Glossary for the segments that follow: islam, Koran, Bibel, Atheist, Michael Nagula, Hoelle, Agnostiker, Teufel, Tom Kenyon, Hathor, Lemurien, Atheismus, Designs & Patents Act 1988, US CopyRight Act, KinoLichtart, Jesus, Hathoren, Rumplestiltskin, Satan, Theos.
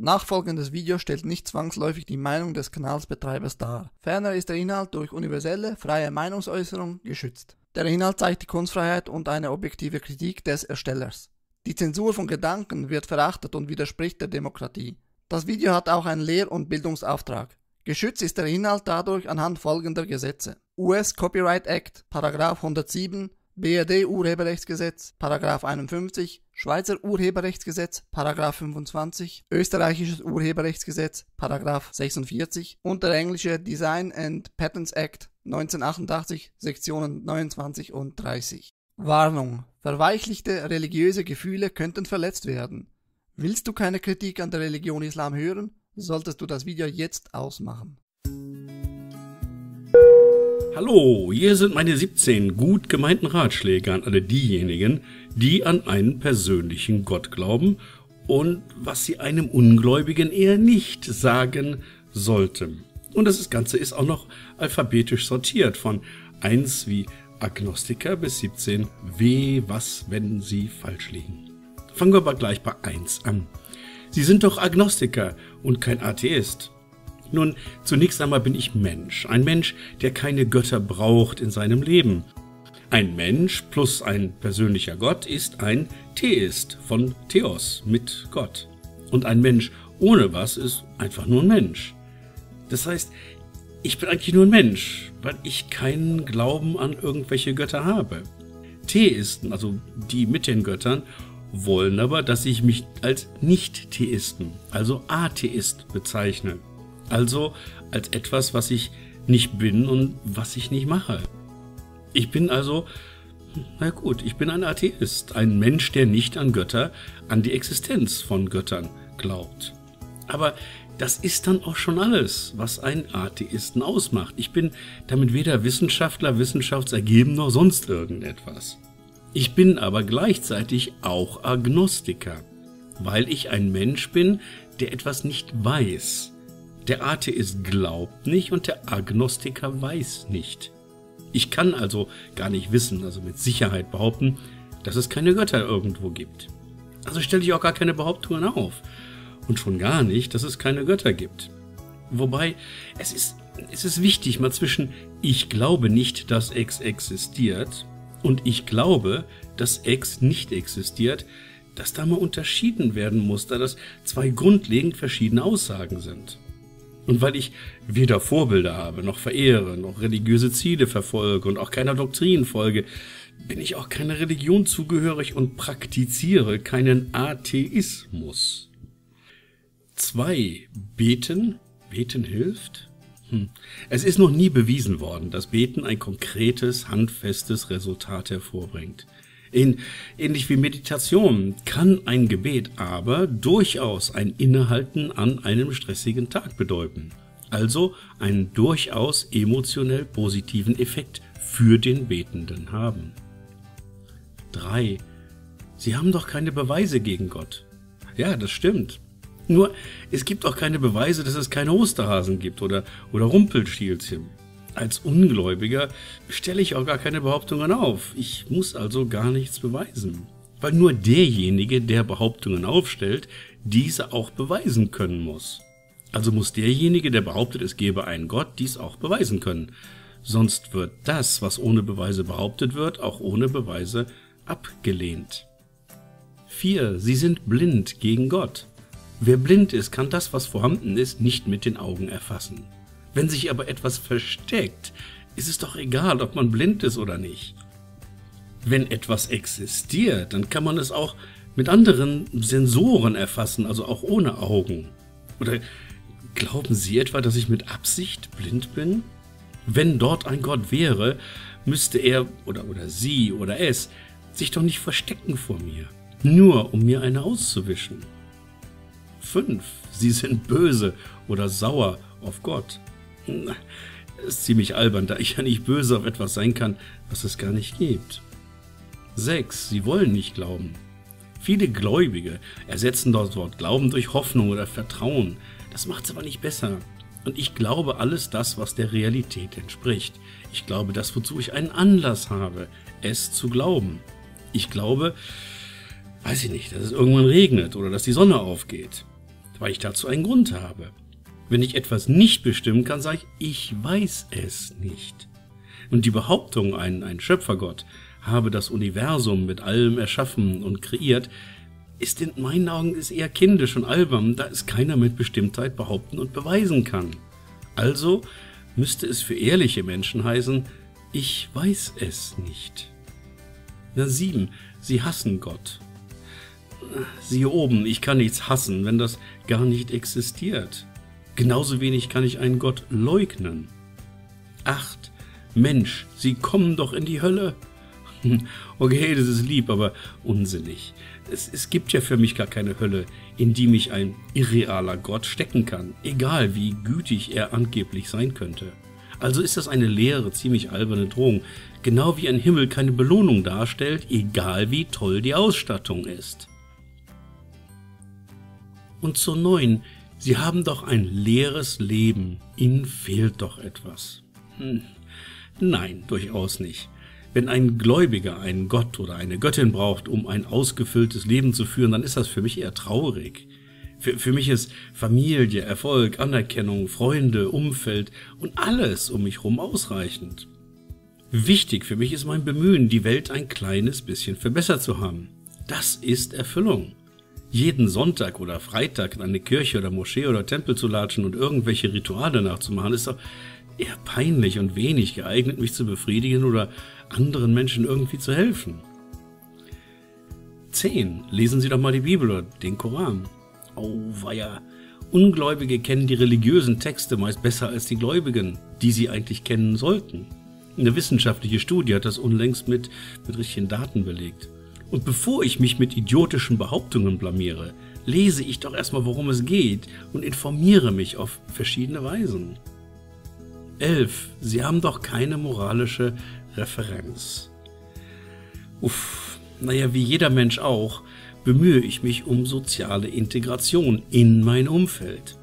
Nachfolgendes Video stellt nicht zwangsläufig die Meinung des Kanalsbetreibers dar. Ferner ist der Inhalt durch universelle, freie Meinungsäußerung geschützt. Der Inhalt zeigt die Kunstfreiheit und eine objektive Kritik des Erstellers. Die Zensur von Gedanken wird verachtet und widerspricht der Demokratie. Das Video hat auch einen Lehr- und Bildungsauftrag. Geschützt ist der Inhalt dadurch anhand folgender Gesetze: US Copyright Act, Paragraph 107, BRD Urheberrechtsgesetz, Paragraph 51, Schweizer Urheberrechtsgesetz, Paragraph 25, österreichisches Urheberrechtsgesetz, Paragraph 46 und der englische Design and Patents Act 1988, Sektionen 29 und 30. Warnung: Verweichlichte religiöse Gefühle könnten verletzt werden. Willst du keine Kritik an der Religion Islam hören, solltest du das Video jetzt ausmachen. Hallo, hier sind meine 17 gut gemeinten Ratschläge an alle diejenigen, die an einen persönlichen Gott glauben und was sie einem Ungläubigen eher nicht sagen sollten. Und das Ganze ist auch noch alphabetisch sortiert, von 1 wie Agnostiker bis 17, weh, was, wenn sie falsch liegen. Fangen wir aber gleich bei 1 an. Sie sind doch Agnostiker und kein Atheist. Nun, zunächst einmal bin ich Mensch. Ein Mensch, der keine Götter braucht in seinem Leben. Ein Mensch plus ein persönlicher Gott ist ein Theist, von Theos, mit Gott. Und ein Mensch ohne was ist einfach nur ein Mensch. Das heißt, ich bin eigentlich nur ein Mensch, weil ich keinen Glauben an irgendwelche Götter habe. Theisten, also die mit den Göttern, wollen aber, dass ich mich als Nicht-Theisten, also Atheist, bezeichne. Also als etwas, was ich nicht bin und was ich nicht mache. Ich bin also, na gut, ich bin ein Atheist, ein Mensch, der nicht an Götter, an die Existenz von Göttern glaubt. Aber das ist dann auch schon alles, was einen Atheisten ausmacht. Ich bin damit weder Wissenschaftler, wissenschaftsergeben noch sonst irgendetwas. Ich bin aber gleichzeitig auch Agnostiker, weil ich ein Mensch bin, der etwas nicht weiß. Der Atheist glaubt nicht und der Agnostiker weiß nicht. Ich kann also gar nicht wissen, also mit Sicherheit behaupten, dass es keine Götter irgendwo gibt. Also stelle ich auch gar keine Behauptungen auf. Und schon gar nicht, dass es keine Götter gibt. Wobei, es ist wichtig, mal zwischen ich glaube nicht, dass X existiert und ich glaube, dass X nicht existiert, dass da mal unterschieden werden muss, da das zwei grundlegend verschiedene Aussagen sind. Und weil ich weder Vorbilder habe, noch verehre, noch religiöse Ziele verfolge und auch keiner Doktrin folge, bin ich auch keiner Religion zugehörig und praktiziere keinen Atheismus. 2. Beten? Beten hilft? Es ist noch nie bewiesen worden, dass Beten ein konkretes, handfestes Resultat hervorbringt. Ähnlich wie Meditation kann ein Gebet aber durchaus ein Innehalten an einem stressigen Tag bedeuten. Also einen durchaus emotionell positiven Effekt für den Betenden haben. 3. Sie haben doch keine Beweise gegen Gott. Ja, das stimmt. Nur, es gibt auch keine Beweise, dass es keine Osterhasen gibt oder Rumpelstilzchen. Als Ungläubiger stelle ich auch gar keine Behauptungen auf. Ich muss also gar nichts beweisen. Weil nur derjenige, der Behauptungen aufstellt, diese auch beweisen können muss. Also muss derjenige, der behauptet, es gebe einen Gott, dies auch beweisen können. Sonst wird das, was ohne Beweise behauptet wird, auch ohne Beweise abgelehnt. 4. Sie sind blind gegen Gott. Wer blind ist, kann das, was vorhanden ist, nicht mit den Augen erfassen. Wenn sich aber etwas versteckt, ist es doch egal, ob man blind ist oder nicht. Wenn etwas existiert, dann kann man es auch mit anderen Sensoren erfassen, also auch ohne Augen. Oder glauben Sie etwa, dass ich mit Absicht blind bin? Wenn dort ein Gott wäre, müsste er oder sie oder es sich doch nicht verstecken vor mir, nur um mir eine auszuwischen. 5. Sie sind böse oder sauer auf Gott. Das ist ziemlich albern, da ich ja nicht böse auf etwas sein kann, was es gar nicht gibt. 6. Sie wollen nicht glauben. Viele Gläubige ersetzen das Wort Glauben durch Hoffnung oder Vertrauen. Das macht es aber nicht besser. Und ich glaube alles das, was der Realität entspricht. Ich glaube das, wozu ich einen Anlass habe, es zu glauben. Ich glaube, weiß ich nicht, dass es irgendwann regnet oder dass die Sonne aufgeht. weil ich dazu einen Grund habe. Wenn ich etwas nicht bestimmen kann, sage ich, ich weiß es nicht. Und die Behauptung, ein Schöpfergott habe das Universum mit allem erschaffen und kreiert, ist in meinen Augen eher kindisch und albern, da es keiner mit Bestimmtheit behaupten und beweisen kann. Also müsste es für ehrliche Menschen heißen, ich weiß es nicht. Na 7. Sie hassen Gott. Siehe oben, ich kann nichts hassen, wenn das gar nicht existiert. Genauso wenig kann ich einen Gott leugnen. 8. Mensch, Sie kommen doch in die Hölle. Okay, das ist lieb, aber unsinnig. Es gibt ja für mich gar keine Hölle, in die mich ein irrealer Gott stecken kann, egal wie gütig er angeblich sein könnte. Also ist das eine leere, ziemlich alberne Drohung, genau wie ein Himmel keine Belohnung darstellt, egal wie toll die Ausstattung ist. Und zur 9. Sie haben doch ein leeres Leben, Ihnen fehlt doch etwas. Nein, durchaus nicht. Wenn ein Gläubiger einen Gott oder eine Göttin braucht, um ein ausgefülltes Leben zu führen, dann ist das für mich eher traurig. Für mich ist Familie, Erfolg, Anerkennung, Freunde, Umfeld und alles um mich herum ausreichend. Wichtig für mich ist mein Bemühen, die Welt ein kleines bisschen verbessert zu haben. Das ist Erfüllung. Jeden Sonntag oder Freitag in eine Kirche oder Moschee oder Tempel zu latschen und irgendwelche Rituale nachzumachen, ist doch eher peinlich und wenig geeignet, mich zu befriedigen oder anderen Menschen irgendwie zu helfen. 10. Lesen Sie doch mal die Bibel oder den Koran. Auweia, Ungläubige kennen die religiösen Texte meist besser als die Gläubigen, die sie eigentlich kennen sollten. Eine wissenschaftliche Studie hat das unlängst mit richtigen Daten belegt. Und bevor ich mich mit idiotischen Behauptungen blamiere, lese ich doch erstmal, worum es geht und informiere mich auf verschiedene Weisen. 11. Sie haben doch keine moralische Referenz. Uff, naja, wie jeder Mensch auch, bemühe ich mich um soziale Integration in mein Umfeld.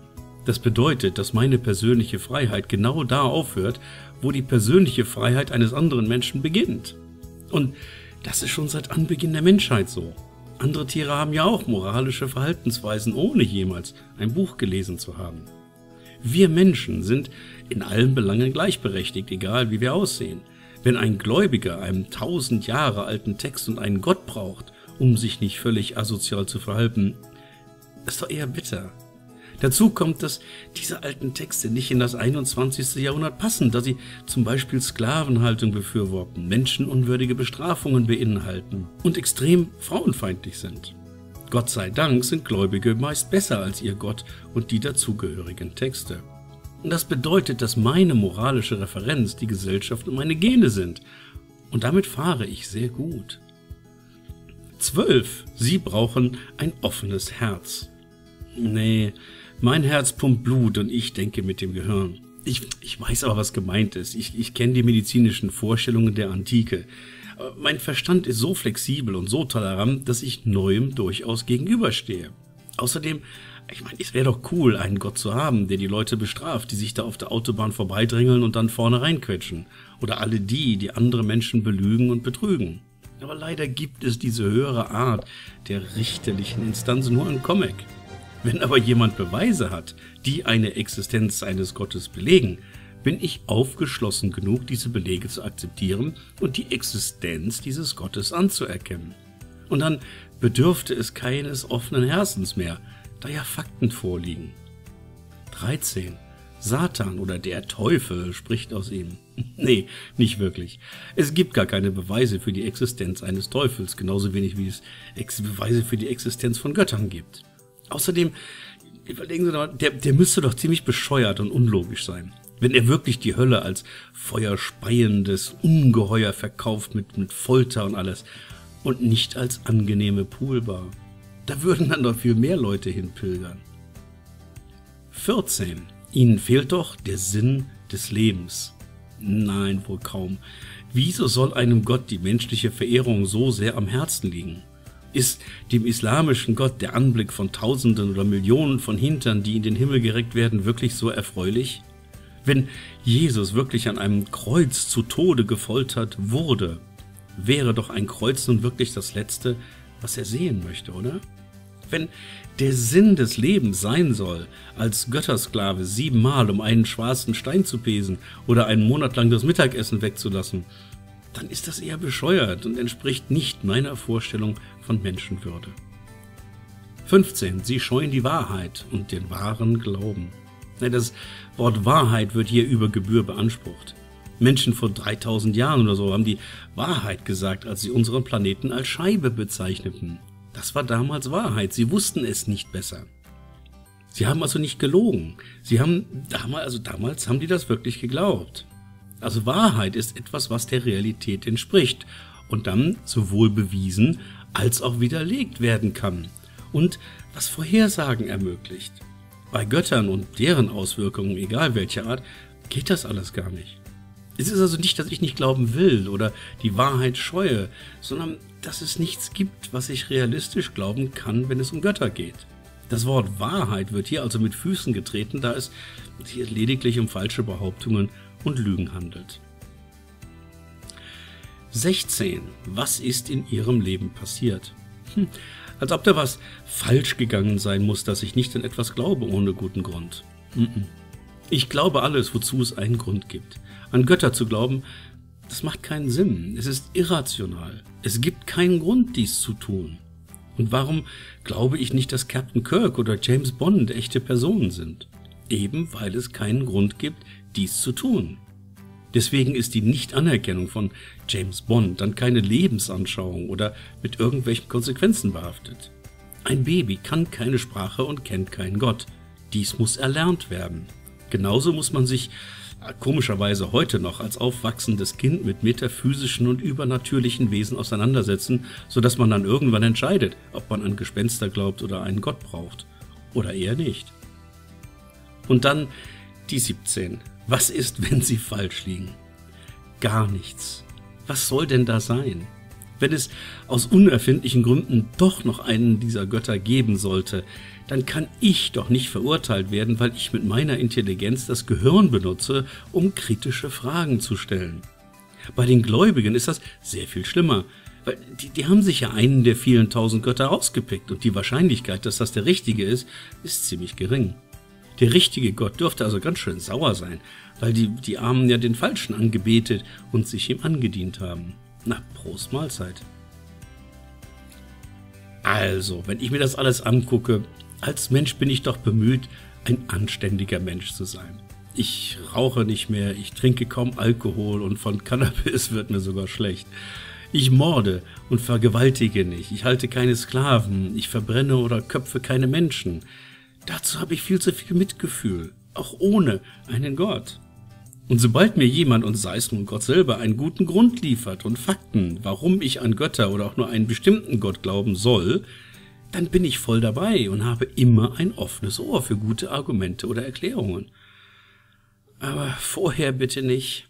Das bedeutet, dass meine persönliche Freiheit genau da aufhört, wo die persönliche Freiheit eines anderen Menschen beginnt. Und das ist schon seit Anbeginn der Menschheit so. Andere Tiere haben ja auch moralische Verhaltensweisen, ohne jemals ein Buch gelesen zu haben. Wir Menschen sind in allen Belangen gleichberechtigt, egal wie wir aussehen. Wenn ein Gläubiger einen 1000 Jahre alten Text und einen Gott braucht, um sich nicht völlig asozial zu verhalten, ist doch eher bitter. Dazu kommt, dass diese alten Texte nicht in das 21. Jahrhundert passen, da sie zum Beispiel Sklavenhaltung befürworten, menschenunwürdige Bestrafungen beinhalten und extrem frauenfeindlich sind. Gott sei Dank sind Gläubige meist besser als ihr Gott und die dazugehörigen Texte. Und das bedeutet, dass meine moralische Referenz die Gesellschaft und meine Gene sind. Und damit fahre ich sehr gut. 12. Sie brauchen ein offenes Herz. Nee, mein Herz pumpt Blut und ich denke mit dem Gehirn. Ich weiß aber, was gemeint ist. Ich kenne die medizinischen Vorstellungen der Antike. Aber mein Verstand ist so flexibel und so tolerant, dass ich Neuem durchaus gegenüberstehe. Außerdem, ich meine, es wäre doch cool, einen Gott zu haben, der die Leute bestraft, die sich da auf der Autobahn vorbeidrängeln und dann vorne reinquetschen. Oder alle die andere Menschen belügen und betrügen. Aber leider gibt es diese höhere Art der richterlichen Instanz nur im Comic. Wenn aber jemand Beweise hat, die eine Existenz eines Gottes belegen, bin ich aufgeschlossen genug, diese Belege zu akzeptieren und die Existenz dieses Gottes anzuerkennen. Und dann bedürfte es keines offenen Herzens mehr, da ja Fakten vorliegen. 13. Satan oder der Teufel spricht aus ihm. Nee, nicht wirklich. Es gibt gar keine Beweise für die Existenz eines Teufels, genauso wenig wie es Beweise für die Existenz von Göttern gibt. Außerdem, überlegen Sie doch, der müsste doch ziemlich bescheuert und unlogisch sein, wenn er wirklich die Hölle als feuerspeiendes Ungeheuer verkauft mit Folter und alles und nicht als angenehme Poolbar. Da würden dann doch viel mehr Leute hinpilgern. 14. Ihnen fehlt doch der Sinn des Lebens. Nein, wohl kaum. Wieso soll einem Gott die menschliche Verehrung so sehr am Herzen liegen? Ist dem islamischen Gott der Anblick von Tausenden oder Millionen von Hintern, die in den Himmel gereckt werden, wirklich so erfreulich? Wenn Jesus wirklich an einem Kreuz zu Tode gefoltert wurde, wäre doch ein Kreuz nun wirklich das Letzte, was er sehen möchte, oder? Wenn der Sinn des Lebens sein soll, als Göttersklave 7-mal um einen schwarzen Stein zu pesen oder einen Monat lang das Mittagessen wegzulassen, dann ist das eher bescheuert und entspricht nicht meiner Vorstellung von Menschenwürde. 15. Sie scheuen die Wahrheit und den wahren Glauben. Nein, das Wort Wahrheit wird hier über Gebühr beansprucht. Menschen vor 3000 Jahren oder so haben die Wahrheit gesagt, als sie unseren Planeten als Scheibe bezeichneten. Das war damals Wahrheit, sie wussten es nicht besser. Sie haben also nicht gelogen. Sie haben damals haben die das wirklich geglaubt. Also Wahrheit ist etwas, was der Realität entspricht und dann sowohl bewiesen als auch widerlegt werden kann und was Vorhersagen ermöglicht. Bei Göttern und deren Auswirkungen, egal welcher Art, geht das alles gar nicht. Es ist also nicht, dass ich nicht glauben will oder die Wahrheit scheue, sondern dass es nichts gibt, was ich realistisch glauben kann, wenn es um Götter geht. Das Wort Wahrheit wird hier also mit Füßen getreten, da es hier lediglich um falsche Behauptungen und Lügen handelt. 16. Was ist in Ihrem Leben passiert? Als ob da was falsch gegangen sein muss, dass ich nicht an etwas glaube ohne guten Grund. Ich glaube alles, wozu es einen Grund gibt. An Götter zu glauben, das macht keinen Sinn. Es ist irrational. Es gibt keinen Grund, dies zu tun. Und warum glaube ich nicht, dass Captain Kirk oder James Bond echte Personen sind? Eben weil es keinen Grund gibt, dies zu tun. Deswegen ist die Nichtanerkennung von James Bond dann keine Lebensanschauung oder mit irgendwelchen Konsequenzen behaftet. Ein Baby kann keine Sprache und kennt keinen Gott. Dies muss erlernt werden. Genauso muss man sich komischerweise heute noch als aufwachsendes Kind mit metaphysischen und übernatürlichen Wesen auseinandersetzen, sodass man dann irgendwann entscheidet, ob man an Gespenster glaubt oder einen Gott braucht. Oder eher nicht. Und dann die 17. Was ist, wenn sie falsch liegen? Gar nichts. Was soll denn da sein? Wenn es aus unerfindlichen Gründen doch noch einen dieser Götter geben sollte, dann kann ich doch nicht verurteilt werden, weil ich mit meiner Intelligenz das Gehirn benutze, um kritische Fragen zu stellen. Bei den Gläubigen ist das sehr viel schlimmer, weil die haben sich ja einen der vielen tausend Götter ausgepickt und die Wahrscheinlichkeit, dass das der richtige ist ziemlich gering. Der richtige Gott dürfte also ganz schön sauer sein, weil die Armen ja den Falschen angebetet und sich ihm angedient haben. Na, Prost Mahlzeit. Also, wenn ich mir das alles angucke, als Mensch bin ich doch bemüht, ein anständiger Mensch zu sein. Ich rauche nicht mehr, ich trinke kaum Alkohol und von Cannabis wird mir sogar schlecht. Ich morde und vergewaltige nicht, ich halte keine Sklaven, ich verbrenne oder köpfe keine Menschen. Dazu habe ich viel zu viel Mitgefühl, auch ohne einen Gott. Und sobald mir jemand, und sei es nun Gott selber, einen guten Grund liefert und Fakten, warum ich an Götter oder auch nur einen bestimmten Gott glauben soll, dann bin ich voll dabei und habe immer ein offenes Ohr für gute Argumente oder Erklärungen. Aber vorher bitte nicht.